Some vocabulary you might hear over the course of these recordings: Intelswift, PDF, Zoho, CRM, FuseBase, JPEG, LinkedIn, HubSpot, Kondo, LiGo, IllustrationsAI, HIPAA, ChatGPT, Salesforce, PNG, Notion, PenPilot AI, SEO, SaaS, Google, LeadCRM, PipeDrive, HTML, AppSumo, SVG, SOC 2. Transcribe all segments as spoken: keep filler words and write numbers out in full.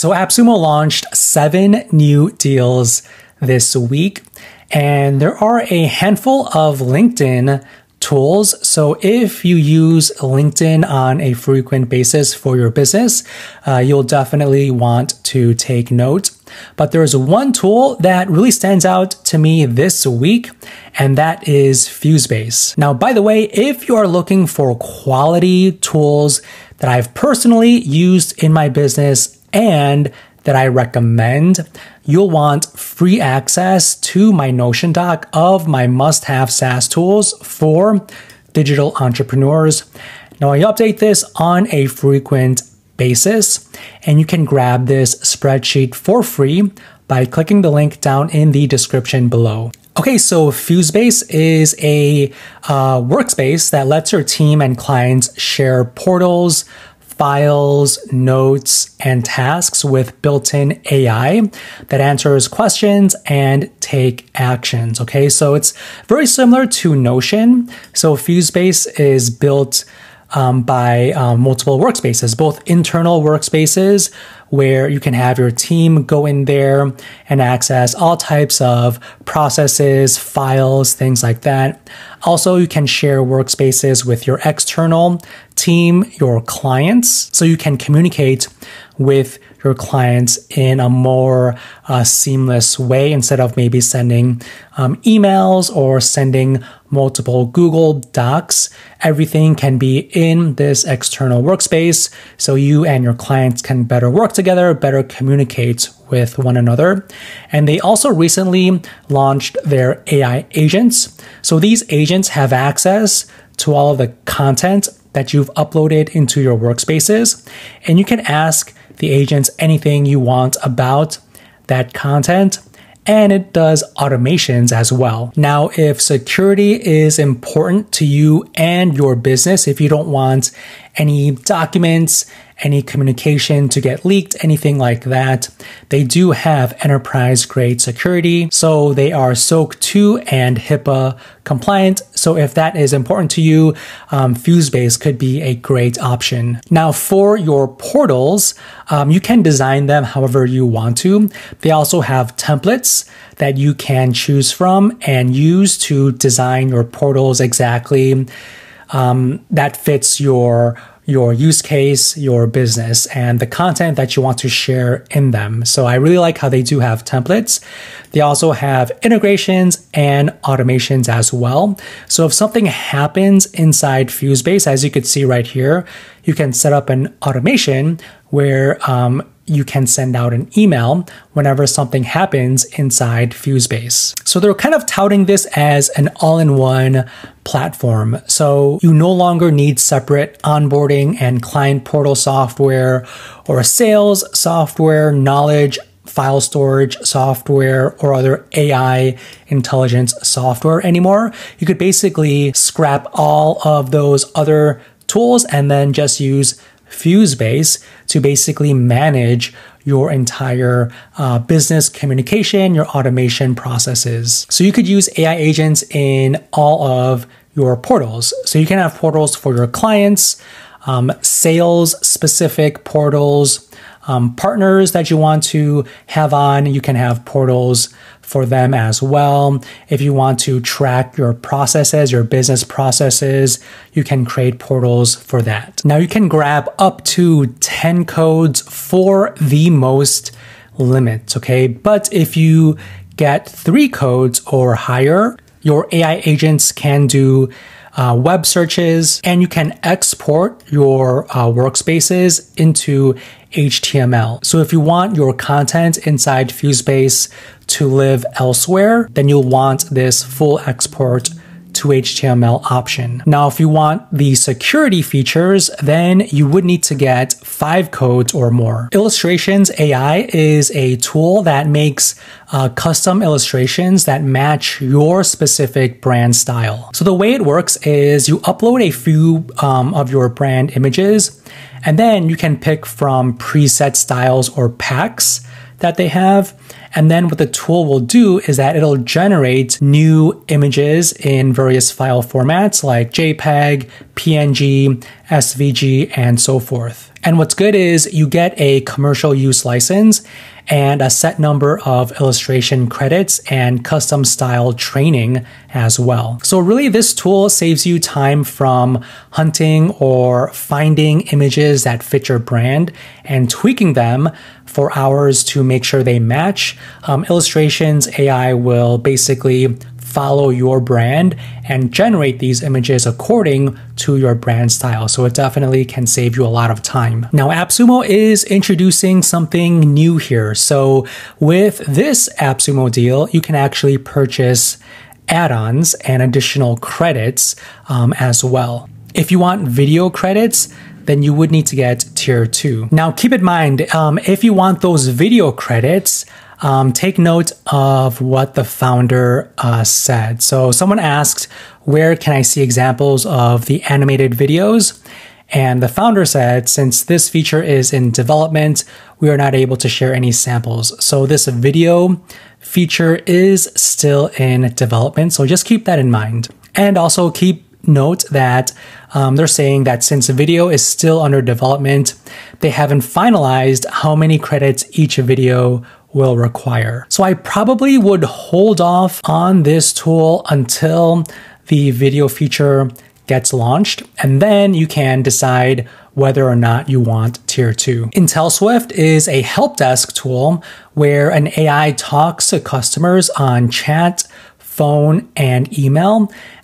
So AppSumo launched seven new deals this week, and there are a handful of LinkedIn tools. So if you use LinkedIn on a frequent basis for your business, uh, you'll definitely want to take note. But there's one tool that really stands out to me this week, and that is FuseBase. Now, by the way, if you are looking for quality tools that I've personally used in my business and that I recommend, you'll want free access to my Notion doc of my must-have SaaS tools for digital entrepreneurs. Now, I update this on a frequent basis, and you can grab this spreadsheet for free by clicking the link down in the description below. Okay, so FuseBase is a uh, workspace that lets your team and clients share portals, files, notes, and tasks with built-in A I that answers questions and take actions. Okay, so it's very similar to Notion. So FuseBase is built um, by uh, multiple workspaces, both internal workspaces where you can have your team go in there and access all types of processes, files, things like that. Also, you can share workspaces with your external team, your clients, so you can communicate with your clients in a more uh, seamless way instead of maybe sending um, emails or sending multiple Google Docs. Everything can be in this external workspace, so you and your clients can better work together, better communicate with one another. And they also recently launched their A I agents. So these agents have access to all of the content that you've uploaded into your workspaces, and you can ask the agents anything you want about that content, and it does automations as well. Now, if security is important to you and your business, if you don't want any documents, any communication to get leaked, anything like that, they do have enterprise-grade security. So they are SOC two and HIPAA compliant. So if that is important to you, um, FuseBase could be a great option. Now, for your portals, um, you can design them however you want to. They also have templates that you can choose from and use to design your portals exactly um, that fits your your use case, your business, and the content that you want to share in them. So I really like how they do have templates. They also have integrations and automations as well. So if something happens inside FuseBase, as you could see right here, you can set up an automation where um, you can send out an email whenever something happens inside FuseBase. So they're kind of touting this as an all-in-one platform. So you no longer need separate onboarding and client portal software or sales software, knowledge, file storage software, or other A I intelligence software anymore. You could basically scrap all of those other tools and then just use FuseBase to basically manage your entire uh, business communication, your automation processes. So you could use A I agents in all of your portals. So you can have portals for your clients, um, sales specific portals, um, partners that you want to have on. You can have portals for them as well. If you want to track your processes, your business processes, you can create portals for that. Now you can grab up to ten codes for the most limit, okay? But if you get three codes or higher, your A I agents can do Uh, web searches, and you can export your uh, workspaces into H T M L. So if you want your content inside FuseBase to live elsewhere, then you'll want this full export to H T M L option. Now, if you want the security features, then you would need to get five codes or more. Illustrations A I is a tool that makes uh, custom illustrations that match your specific brand style. So the way it works is you upload a few um, of your brand images, and then you can pick from preset styles or packs that they have. And then what the tool will do is that it'll generate new images in various file formats like JPEG, P N G, S V G, and so forth. And what's good is you get a commercial use license and a set number of illustration credits and custom style training as well. So really this tool saves you time from hunting or finding images that fit your brand and tweaking them for hours to make sure they match. Um, Illustrations A I will basically follow your brand and generate these images according to your brand style. So it definitely can save you a lot of time. Now, AppSumo is introducing something new here. So with this AppSumo deal, you can actually purchase add-ons and additional credits um, as well. If you want video credits, then you would need to get tier two. Now, keep in mind, um, if you want those video credits, Um, take note of what the founder uh, said. So someone asked, where can I see examples of the animated videos? And the founder said, since this feature is in development, we are not able to share any samples. So this video feature is still in development. So just keep that in mind. And also keep note that um, they're saying that since the video is still under development, they haven't finalized how many credits each video will require. So I probably would hold off on this tool until the video feature gets launched, and then you can decide whether or not you want tier two. Intelswift is a help desk tool where an A I talks to customers on chat, phone, and email,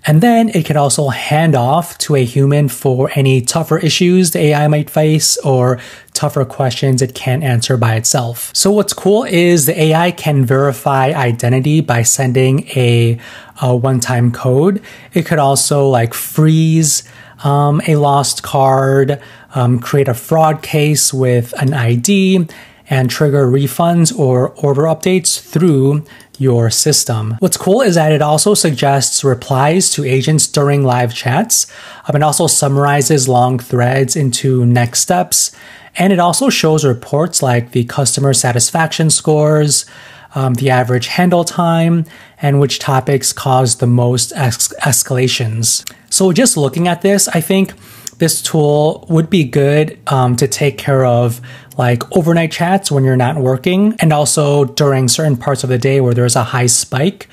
and then it can also hand off to a human for any tougher issues the A I might face or tougher questions it can't answer by itself. So what's cool is the A I can verify identity by sending a, a one-time code. It could also like freeze um, a lost card, um, create a fraud case with an I D, and trigger refunds or order updates through your system. What's cool is that it also suggests replies to agents during live chats. Um, it also summarizes long threads into next steps. And it also shows reports like the customer satisfaction scores, um, the average handle time, and which topics caused the most ex- escalations. So just looking at this, I think this tool would be good um, to take care of like overnight chats when you're not working, and also during certain parts of the day where there's a high spike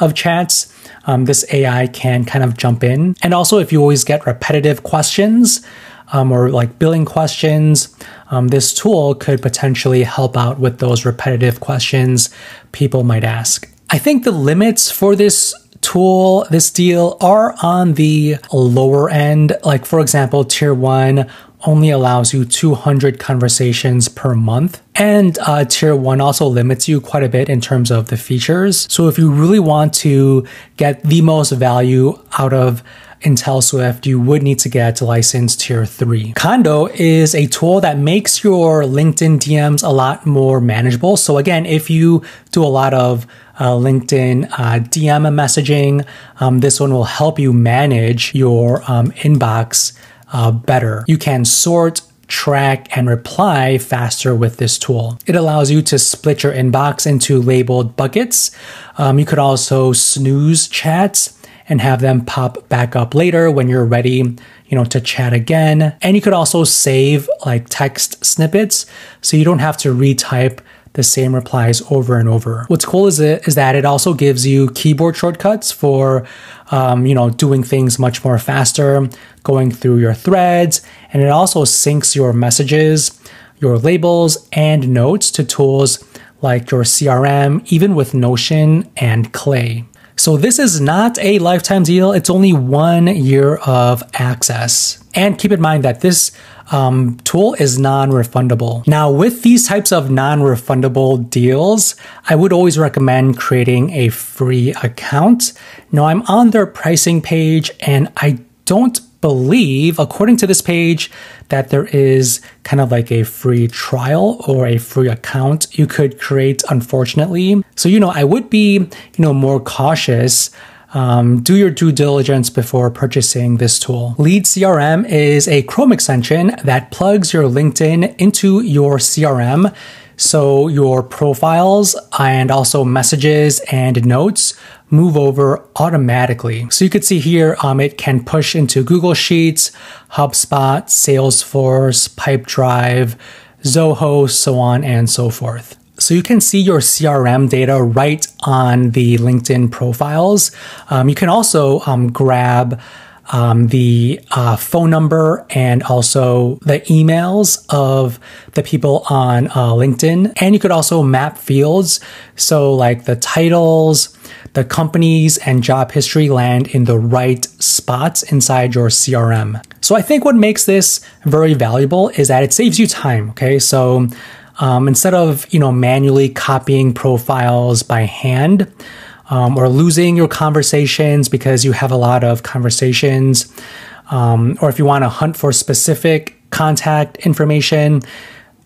of chats, um, this A I can kind of jump in. And also if you always get repetitive questions um, or like billing questions, um, this tool could potentially help out with those repetitive questions people might ask. I think the limits for this tool, this deal, are on the lower end. Like for example, tier one only allows you two hundred conversations per month. And uh, tier one also limits you quite a bit in terms of the features. So if you really want to get the most value out of Intelswift, you would need to get licensed tier three. Kondo is a tool that makes your LinkedIn D Ms a lot more manageable. So again, if you do a lot of Uh, LinkedIn uh, D M messaging, um, this one will help you manage your um, inbox uh, better. You can sort, track, and reply faster with this tool. It allows you to split your inbox into labeled buckets. Um, you could also snooze chats and have them pop back up later when you're ready, you know, to chat again. And you could also save like text snippets so you don't have to retype the same replies over and over. What's cool is, it, is that it also gives you keyboard shortcuts for um, you know, doing things much more faster, going through your threads, and it also syncs your messages, your labels, and notes to tools like your C R M, even with Notion and Clay. So this is not a lifetime deal. It's only one year of access. And keep in mind that this um, tool is non-refundable. Now, with these types of non-refundable deals, I would always recommend creating a free account. Now, I'm on their pricing page, and I don't believe, according to this page, that there is kind of like a free trial or a free account you could create, unfortunately. So, you know, I would be, you know, more cautious. Um, do your due diligence before purchasing this tool. LeadCRM is a Chrome extension that plugs your LinkedIn into your C R M. So your profiles and also messages and notes move over automatically. So you could see here, um, it can push into Google Sheets, HubSpot, Salesforce, PipeDrive, Zoho, so on and so forth. So you can see your C R M data right on the LinkedIn profiles. Um, you can also um, grab um, the uh, phone number and also the emails of the people on uh, LinkedIn. And you could also map fields. So like the titles, the companies and job history land in the right spots inside your C R M. So I think what makes this very valuable is that it saves you time, okay? So Um, instead of, you know, manually copying profiles by hand um, or losing your conversations because you have a lot of conversations, um, or if you want to hunt for specific contact information,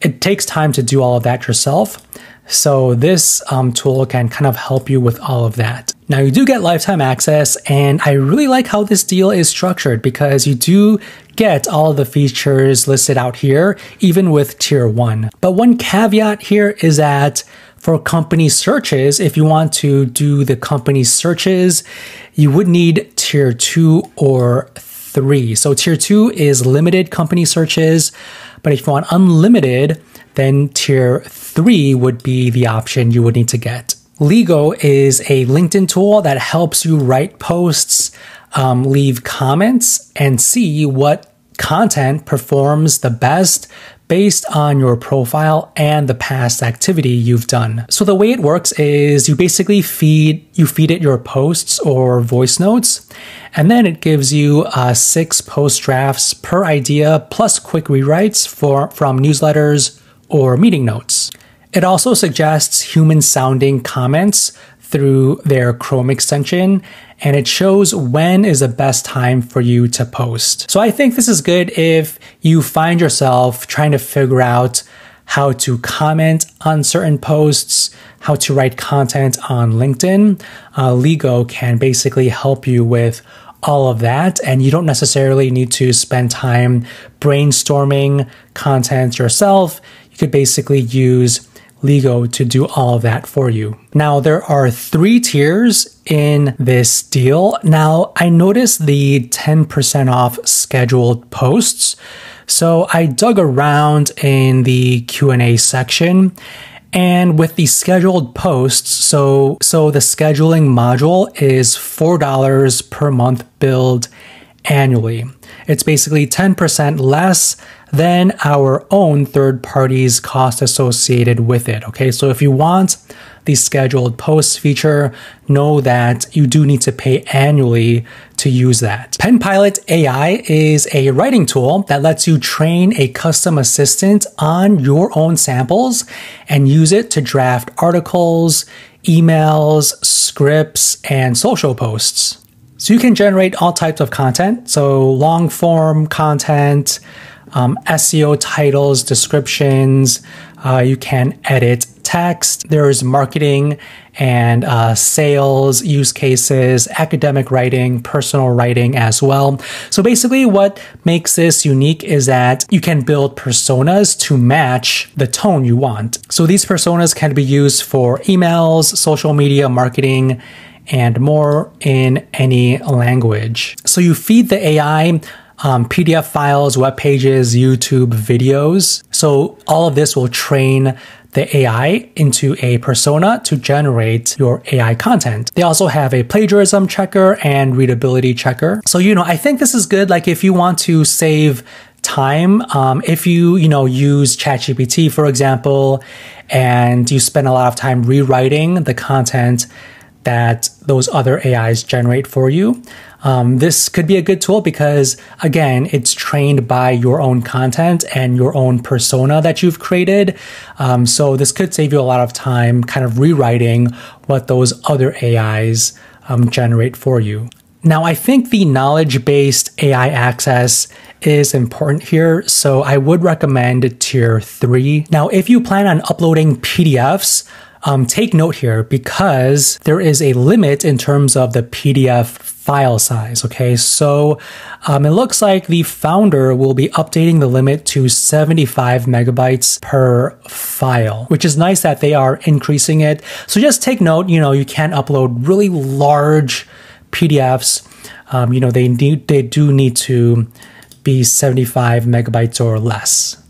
it takes time to do all of that yourself. So this um, tool can kind of help you with all of that. Now you do get lifetime access, and I really like how this deal is structured because you do get all of the features listed out here, even with tier one. But one caveat here is that for company searches, if you want to do the company searches, you would need tier two or three. So tier two is limited company searches, but if you want unlimited, then tier three would be the option you would need to get. LiGo is a LinkedIn tool that helps you write posts, um, leave comments, and see what content performs the best based on your profile and the past activity you've done. So the way it works is you basically feed, you feed it your posts or voice notes, and then it gives you uh, six post drafts per idea plus quick rewrites for, from newsletters or meeting notes. It also suggests human-sounding comments through their Chrome extension, and it shows when is the best time for you to post. So I think this is good if you find yourself trying to figure out how to comment on certain posts, how to write content on LinkedIn. Uh, LiGo can basically help you with all of that, and you don't necessarily need to spend time brainstorming content yourself. You could basically use LiGo to do all of that for you. Now, there are three tiers in this deal. Now, I noticed the ten percent off scheduled posts. So I dug around in the Q and A section, and with the scheduled posts, so, so the scheduling module is four dollars per month billed annually. It's basically ten percent less than our own third party's cost associated with it, okay? So if you want the scheduled posts feature, know that you do need to pay annually to use that. PenPilot A I is a writing tool that lets you train a custom assistant on your own samples and use it to draft articles, emails, scripts, and social posts. So you can generate all types of content, so long form content, Um, S E O titles, descriptions, uh, you can edit text, there's marketing and uh, sales use cases, academic writing, personal writing as well. So basically what makes this unique is that you can build personas to match the tone you want. So these personas can be used for emails, social media, marketing, and more in any language. So you feed the A I Um, P D F files, web pages, YouTube videos. So all of this will train the A I into a persona to generate your A I content. They also have a plagiarism checker and readability checker. So, you know, I think this is good. Like if you want to save time, um, if you, you know, use ChatGPT, for example, and you spend a lot of time rewriting the content that those other A Is generate for you. Um, this could be a good tool because, again, it's trained by your own content and your own persona that you've created. Um, so this could save you a lot of time kind of rewriting what those other A Is um, generate for you. Now, I think the knowledge-based A I access is important here, so I would recommend tier three. Now, if you plan on uploading P D Fs, Um, take note here because there is a limit in terms of the P D F file size, okay? So um, it looks like the founder will be updating the limit to seventy-five megabytes per file, which is nice that they are increasing it. So just take note, you know, you can't upload really large P D Fs. Um, you know, they, need, they do need to be seventy-five megabytes or less.